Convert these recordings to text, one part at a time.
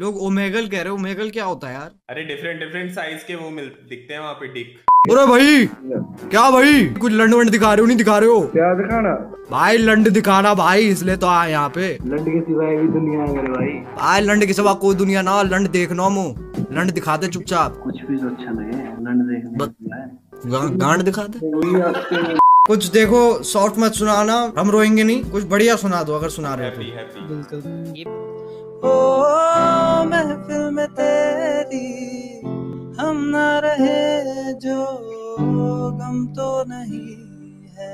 लोग ओमेगल कह रहे हो, ओमेगल क्या होता है यार? अरे डिफरेंट डिफरेंट साइज के वो दिखते हैं वहाँ पे डिक। अरे भाई क्या भाई कुछ लंड वंड दिखा रहे हो? नहीं दिखा रहे हो क्या? दिखाना भाई, लंड दिखाना भाई, इसलिए तो आया यहाँ पे। लंड के सिवाय भी दुनिया है मेरे भाई। भाई लंड के सिवा कोई दुनिया ना, लंड देखना मो, लंड दिखा दे चुपचाप, कुछ भी अच्छा लगे लंड देखना, गांड दिखा दे कुछ। देखो सॉफ्ट मत सुनाना, हम रोएंगे नहीं, कुछ बढ़िया सुना दो अगर सुना रहे हो। ओ महफिल में तेरी हम ना रहे जो गम तो नहीं है।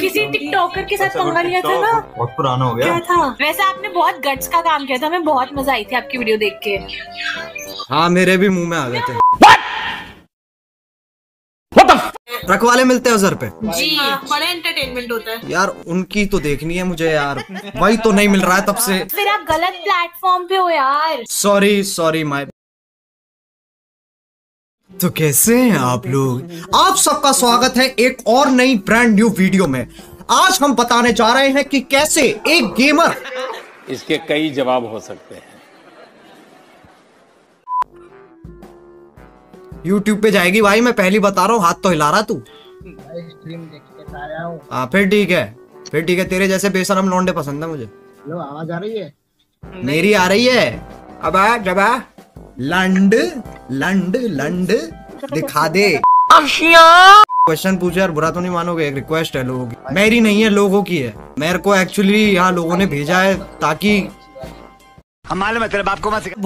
किसी टिकटॉकर के साथ पंगा लिया था ना, बहुत पुराना हो गया क्या था? वैसे आपने बहुत गट्स का काम किया था, हमें बहुत मजा आई थी आपकी वीडियो देख के। हाँ मेरे भी मुंह में आ गए थे। ट्रक वाले मिलते हैं उधर पे जी, बड़ा एंटरटेनमेंट होता है यार। उनकी तो देखनी है मुझे यार, वही तो नहीं मिल रहा है तब से। फिर आप गलत प्लेटफॉर्म पे हो यार। Sorry sorry my. तो कैसे हैं आप लोग? आप सबका स्वागत है एक और नई ब्रांड न्यू वीडियो में। आज हम बताने जा रहे हैं कि कैसे एक गेमर, इसके कई जवाब हो सकते हैं, YouTube पे जाएगी। भाई मैं पहली बता रहा हूँ, हाथ तो हिला रहा तू। हाँ फिर ठीक है, फिर ठीक है, तेरे जैसे बेशरम लौंडे पसंद है मुझे। लो आवाज आ रही है मेरी? आ रही है? अब जबा लंड लंड लंड दिखा दे। क्वेश्चन पूछे यार, बुरा तो नहीं मानोगे? एक रिक्वेस्ट है लोगों की, मेरी नहीं है लोगों की है। मेरे को एक्चुअली यहाँ लोगों ने भेजा है ताकि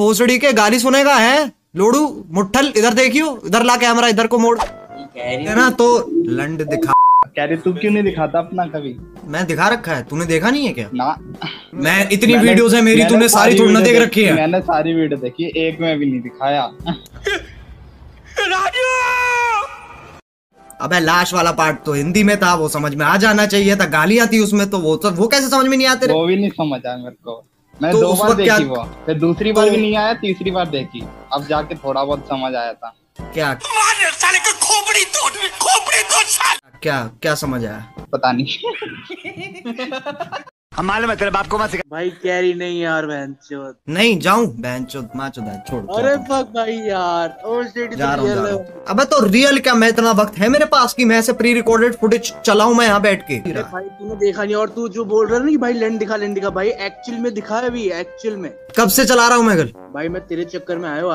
भोसड़ी के गाली सुनेगा है लोडू मुठल। इधर देखियो, इधर ला कैमरा, इधर को मोड़ है ना, तो लंड दिखा। कह रही तू क्यों नहीं दिखाता अपना? कभी मैं दिखा रखा है, तूने देखा नहीं है क्या? ना मैं इतनी वीडियोस है मेरी, तूने सारी थोड़ी ना देख रखी है। मैंने सारी वीडियो देखी, एक में भी नहीं दिखाया। अबे लाश वाला पार्ट तो हिंदी में था, वो समझ में आ जाना चाहिए था। गाली आती उसमें तो वो कैसे समझ में नहीं आते? वो भी नहीं समझ आया मेरे को। मैं तो 2 बार देखी वो, फिर दूसरी बार भी नहीं आया, तीसरी बार देखी, अब जाके थोड़ा बहुत समझ आया था। क्या साले को खोपड़ी तोड़ क्या क्या समझ आया? पता नहीं। हमारे में तेरे बाप को मत सिखा। भाई कैरी नहीं यार, बहनचोद नहीं जाऊं, बहनचोद मां चोद छोड़। अरे फक भाई यार, ओ सिटी रियल। अबे तो रियल क्या? मैं इतना वक्त है मेरे पास कि मैं ऐसे प्री रिकॉर्डेड फुटेज चलाऊं मैं यहाँ बैठ के? अरे भाई तूने देखा नहीं, और तू जो बोल रहा है ना कि भाई लैंड दिखा, भाई एक्चुअल में दिखा है भी। एक्चुअल में कब से चला रहा हूँ मैं कल? भाई मैं तेरे चक्कर में आया हूँ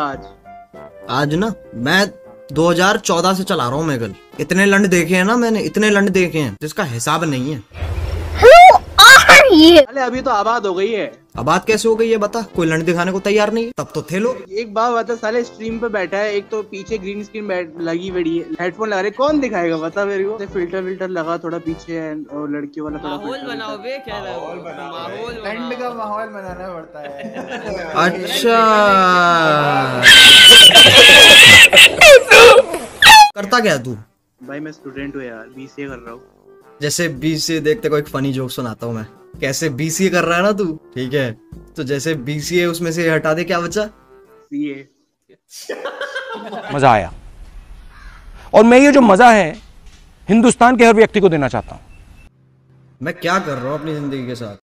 आज ना, मैं 2014 से चला रहा हूँ मैं कल। इतने लंड देखे है ना मैंने, इतने लंड देखे हैं जिसका हिसाब नहीं है। अरे अभी तो आबाद हो गई है। आबाद कैसे हो गई है बता? कोई लंड दिखाने को तैयार नहीं, तब तो थे लोग। एक बात बता, साले स्ट्रीम पे बैठा है, एक तो पीछे ग्रीन स्क्रीन लगी बड़ी है, हेडफोन लगा रहे, कौन दिखाएगा बता मेरे को? फिल्टर विल्टर लगा थोड़ा पीछे है, और लड़की वाला माहौल बनाना पड़ता है। अच्छा करता क्या तू? भाई मैं स्टूडेंट हूँ यार, BCA कर रहा हूँ। जैसे BCA देखते को एक फनी जोक सुनाता हूँ मैं। कैसे BCA कर रहा है ना तू, ठीक है? तो जैसे BCA उसमें से हटा दे, क्या बच्चा? मजा आया। और मैं ये जो मजा है हिंदुस्तान के हर व्यक्ति को देना चाहता हूँ। मैं क्या कर रहा हूँ अपनी जिंदगी के साथ?